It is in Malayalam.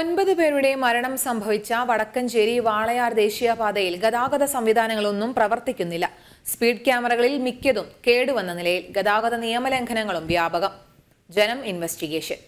9 പേരുടെ മരണം സംഭവിച്ച വടക്കഞ്ചേരി വാളയാർ ദേശീയപാതയിൽ ഗതാഗത സംവിധാനങ്ങളൊന്നും പ്രവർത്തിക്കുന്നില്ല. സ്പീഡ് ക്യാമറകളിൽ മിക്കതും കേടുവന്ന നിലയിൽ ഗതാഗത നിയമലംഘനങ്ങളും വ്യാപകം. ജനം ഇൻവെസ്റ്റിഗേഷൻ.